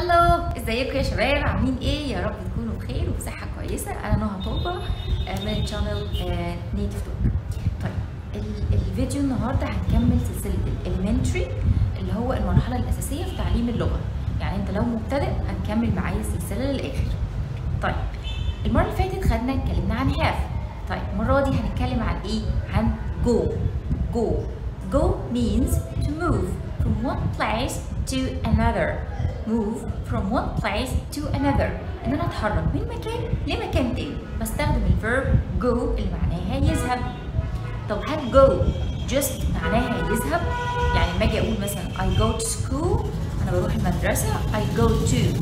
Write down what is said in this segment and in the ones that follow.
هلو، ازيكم يا شباب؟ عاملين ايه؟ يا رب تكونوا بخير وبصحه كويسه. انا نهى طلبه من شانل نيتيف توك. طيب الفيديو النهارده هنكمل سلسله الالمنتري اللي هو المرحله الاساسيه في تعليم اللغه، يعني انت لو مبتدئ هنكمل معايا السلسله للاخر. طيب المره اللي فاتت خدنا اتكلمنا عن هاف، طيب المره دي هنتكلم عن ايه؟ عن جو. جو go means to move from one place to another. move from one place to another. ان انا اتحرك من مكان لمكان تاني، بستخدم الverb go اللي معناها يذهب. طب هل go just معناها يذهب؟ يعني لما اجي اقول مثلا I go to school انا بروح المدرسه، I go to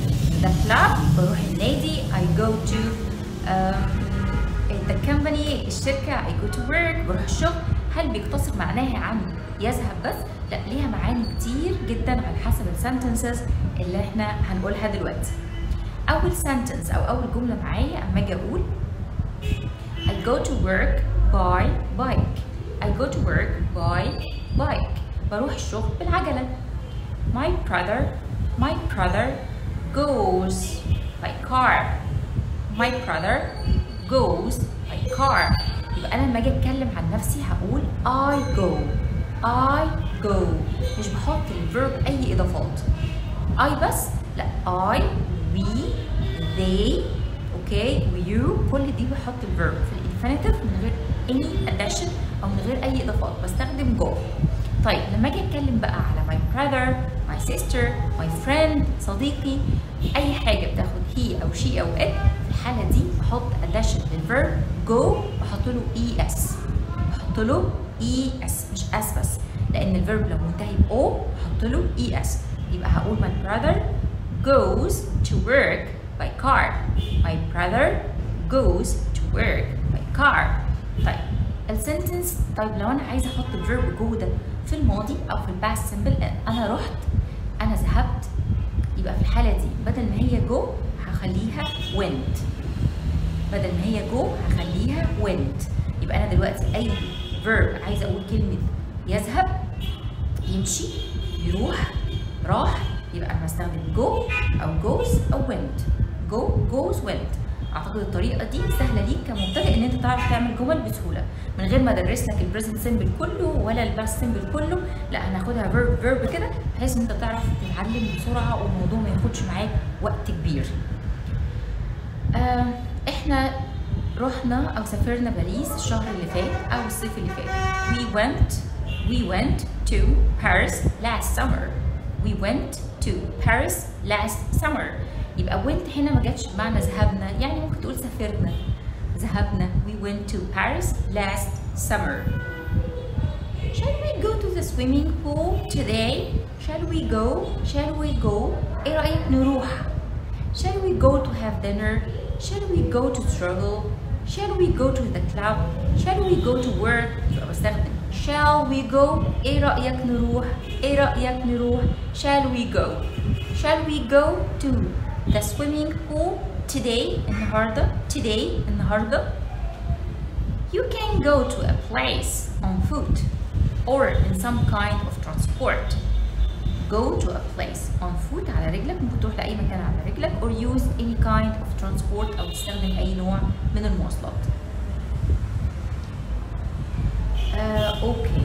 the club بروح النادي، I go to the company الشركه، I go to work بروح الشغل. هل بيقتصر معناها عن يذهب بس؟ لا، ليها معاني كتير جدا على حسب السنتنسز اللي احنا هنقولها دلوقتي. اول سنتنس او اول جمله معايا اما اجي اقول I go to work by bike. I go to work by bike. بروح الشغل بالعجله. My brother goes by car. My brother goes by car. يبقى انا لما اجي اتكلم عن نفسي هقول I go، مش بحط الفيرب اي اضافات I بس، لا I we they اوكي ويو، كل دي بحط الفيرب في الانفينيتيف من غير any addition او من غير اي اضافات، بستخدم جو. طيب لما اجي اتكلم بقى على my brother my sister my friend صديقي، اي حاجه بتاخد هي او شي او ات، في الحاله دي بحط addition للفيرب جو، بحط له ES، بحط له ES مش S بس، لأن الفيرب لو منتهي ب O بحط له ES. يبقى هقول my brother goes to work by car. my brother goes to work by car. طيب السنتنس، طيب لو أنا عايزة أحط الفيرب جو ده في الماضي أو في الباست سمبل، أنا رحت أنا ذهبت، يبقى في الحالة دي بدل ما هي جو هخليها went. بدل ما هي جو هخليها went. يبقى انا دلوقتي اي verb عايزه اقول كلمه يذهب يمشي يروح راح، يبقى انا بستخدم go او goes او went. go goes went. اعتقد الطريقه دي سهله ليك كمبتدئ ان انت تعرف تعمل جمل بسهوله من غير ما ادرس لك البريزنت سيمبل كله ولا الباست سيمبل كله، لا هناخدها verb كده بحيث ان انت تعرف تتعلم بسرعه والموضوع ما ياخدش معاك وقت كبير. احنا رحنا او سافرنا باريس الشهر اللي فات او الصيف اللي فات. We went to Paris last summer. We went to Paris last summer. يبقى went هنا ما جاتش بمعنى ذهبنا، يعني ممكن تقول سافرنا ذهبنا. We went to Paris last summer. Shall we go to the swimming pool today? Shall we go؟ ايه رأيك نروح؟ Shall we go to have dinner? Shall we go to struggle? Shall we go to the club? Shall we go to work? يبقى بستخدم shall we go. ايه رأيك نروح؟ shall we go. Shall we go to the swimming pool today النهاردة. You can go to a place on foot or in some kind of transport. go to a place on foot على رجلك، ممكن تروح لأي مكان على رجلك، or use any kind of transport أو تستخدم أي نوع من المواصلات. اوكي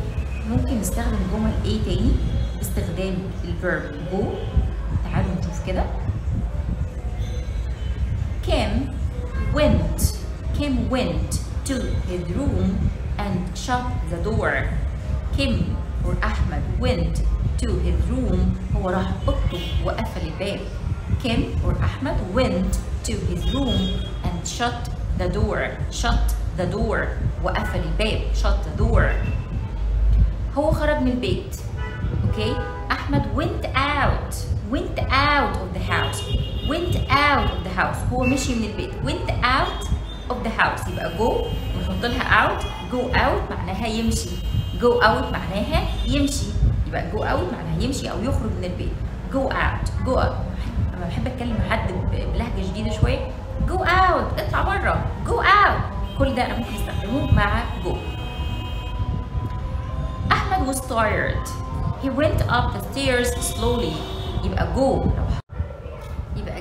ممكن نستخدم جمل ايه تاني؟ استخدام الverb go. تعالوا نشوف كده. Kim went to his room and shut the door. Kim or Ahmed went to his room، هو راح اوضته وقفل الباب. Kim or Ahmed went to his room and shut the door. وقفل الباب. shut the door. هو خرج من البيت. اوكي أحمد went out of the house، هو مشي من البيت. went out of the house يبقى go ونحط لها out. go out معناها يمشي. go out معناها يمشي او يخرج من البيت. go out لما بحب اتكلم مع حد بلهجه جديده شويه go out اطلع بره. go out كل ده انا ممكن استخدمه مع go. احمد was tired. he went up the stairs slowly. يبقى go.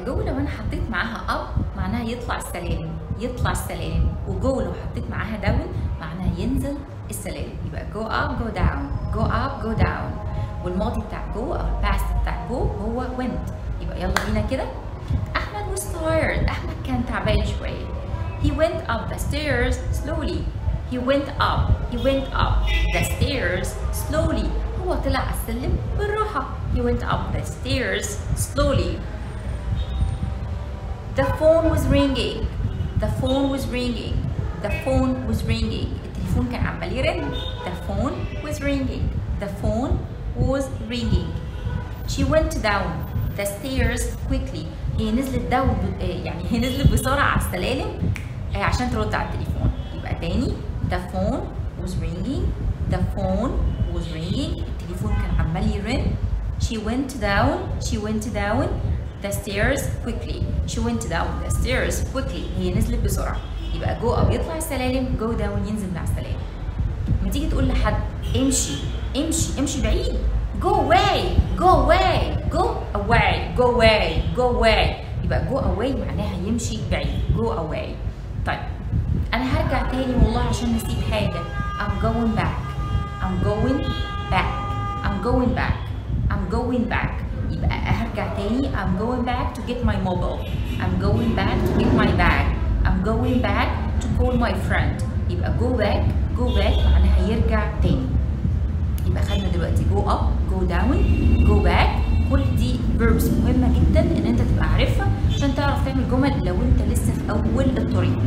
جولة وانا حطيت معاها اب معناها يطلع السلالم، يطلع السلالم، وجولة وحطيت معاها داون معناها ينزل السلالم، يبقى go up go down go up go down. والماضي بتاع go او الباست بتاع go هو went. يبقى يلا بينا كده. احمد was tired، احمد كان تعبان شوية. He went up the stairs slowly. He went up, he went up the stairs slowly. هو طلع على السلم بالراحة. He went up the stairs slowly. The phone was ringing. The phone was ringing. The phone was ringing. التليفون كان عمال يرن. The phone was ringing. The phone was ringing. She went down the stairs quickly. هي نزلت داون، يعني هي نزلت بسرعة على السلالم عشان ترد على التليفون. يبقى تاني the phone was ringing. The phone was ringing. التليفون كان عمال يرن. She went down. She went down the stairs quickly. She went down the stairs quickly. هي نزلت بسرعة. يبقى go أو يطلع السلالم، go down ينزل من على السلالم. لما تيجي تقول لحد امشي امشي امشي بعيد، go away go away go away go away go away. يبقى go away معناها يمشي بعيد، go away. طيب أنا هرجع تاني والله عشان نسيت حاجة. I'm going back I'm going back I'm going back I'm going back. يبقى هرجع تاني. I'm going back to get my mobile. I'm going back to get my bag. I'm going back to call my friend. يبقى go back go back معناها يرجع تاني. يبقى خدنا دلوقتي go up go down go back. كل دي verbs مهمة جدا ان انت تبقى عارفها عشان تعرف تعمل جمل لو انت لسه في اول الطريق.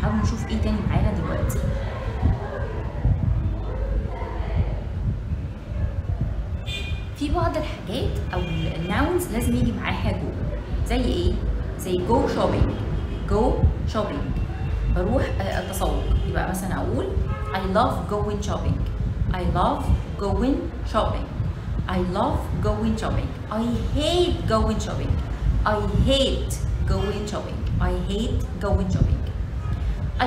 تعالوا نشوف ايه تاني معانا دلوقتي. في بعض الحاجات او الناونز لازم يجي معاها جو. زي ايه؟ زي جو شوبينج. جو شوبينج بروح التسوق. يبقى مثلا اقول I love going shopping. I love going shopping. I love going shopping. I hate going shopping. I hate going shopping. I hate going shopping.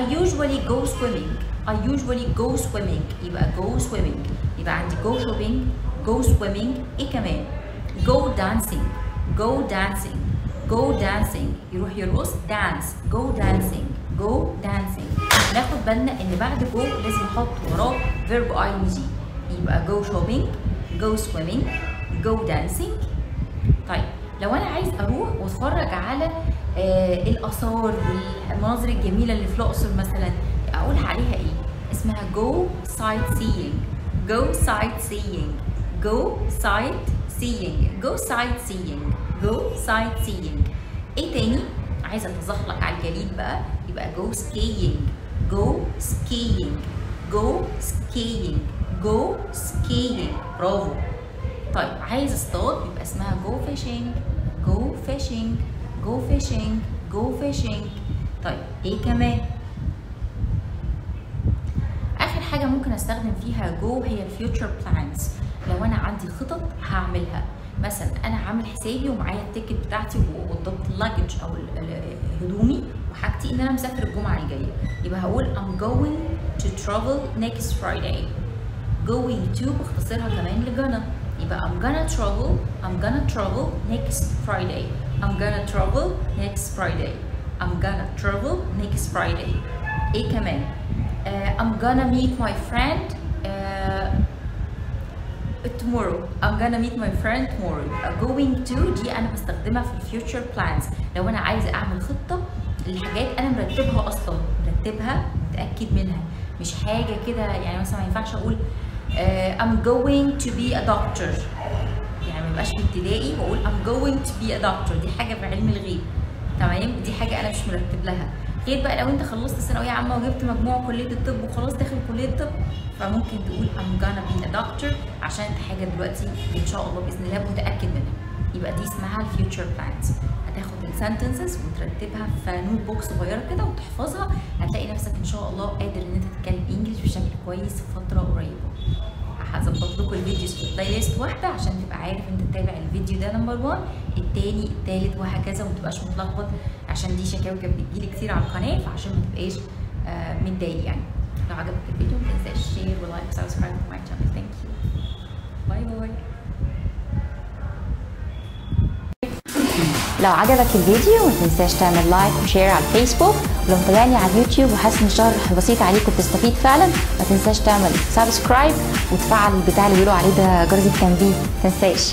I usually go swimming. I usually go swimming. يبقى go swimming. يبقى عندي go shopping go swimming. ايه كمان؟ go dancing go dancing go dancing. يروح يرقص dance go dancing go dancing. ناخد بالنا ان بعد go لازم نحط وراه verb ing. يبقى go shopping go swimming go dancing. طيب لو انا عايز اروح واتفرج على الاثار والمناظر الجميله اللي في الاقصر مثلا اقول عليها ايه؟ اسمها go sightseeing go sightseeing go sightseeing go sightseeing go sightseeing. ايه تاني؟ عايزه اتزحلق على الجليد بقى. يبقى go skiing go skiing go skiing go skiing. برافو. طيب عايز اصطاد يبقى اسمها go fishing go fishing go fishing go fishing. طيب ايه كمان؟ اخر حاجه ممكن استخدم فيها go هي future plans. لو انا عندي خطط هعملها، مثلا انا عامل حسابي ومعايا التيكت بتاعتي وضبط اللاجج او هدومي وحاجتي ان انا مسافر الجمعه الجايه. يبقى هقول I'm going to travel next Friday. going to بختصرها كمان لجانا. يبقى I'm gonna travel I'm gonna travel next Friday. I'm gonna travel next Friday. I'm gonna travel next Friday. ايه كمان؟ I'm gonna meet my friend tomorrow. I'm gonna meet my friend tomorrow. going to دي انا بستخدمها في future plans. لو انا عايزه اعمل خطه لحاجات انا مرتبها اصلا، مرتبها متاكد منها، مش حاجه كده. يعني مثلا ما ينفعش اقول I'm going to be a doctor. يعني ما يبقاش في ابتدائي واقول I'm going to be a doctor. دي حاجه في علم الغيب، تمام؟ دي حاجه انا مش مرتب لها. غير بقى لو انت خلصت ثانويه عامه وجبت مجموع كليه الطب وخلاص داخل كليه الطب، فممكن تقول I'm gonna be a doctor عشان انت حاجه دلوقتي ان شاء الله باذن الله متاكد منها. يبقى دي اسمها الفيوتشر بلانز. هتاخد السنتنسز وترتبها في نوت بوكس صغيره كده وتحفظها، هتلاقي نفسك ان شاء الله قادر ان انت تتكلم انجلش بشكل كويس في فتره قريبه. هظبط لكم الفيديوز في البلاي ليست واحده عشان تبقى عارف انت تتابع الفيديو ده نمبر 1 الثاني الثالث وهكذا ومتبقاش متلخبط، عشان دي شكاوي كانت بتجيلي كتير على القناه، فعشان ما تبقاش متضايق. يعني لو عجبك الفيديو ما تنساش شير ولايك وسبسكرايب ماي شانل. ثانك يو. باي باي. لو عجبك الفيديو ما تنساش تعمل لايك وشير على الفيسبوك، ولو متابعني على اليوتيوب وحاسس ان الشهر بسيط عليك وبتستفيد فعلا ما تنساش تعمل سبسكرايب وتفعل البتاع اللي بيقولوا عليه ده جرس التنبيه، ما تنساش.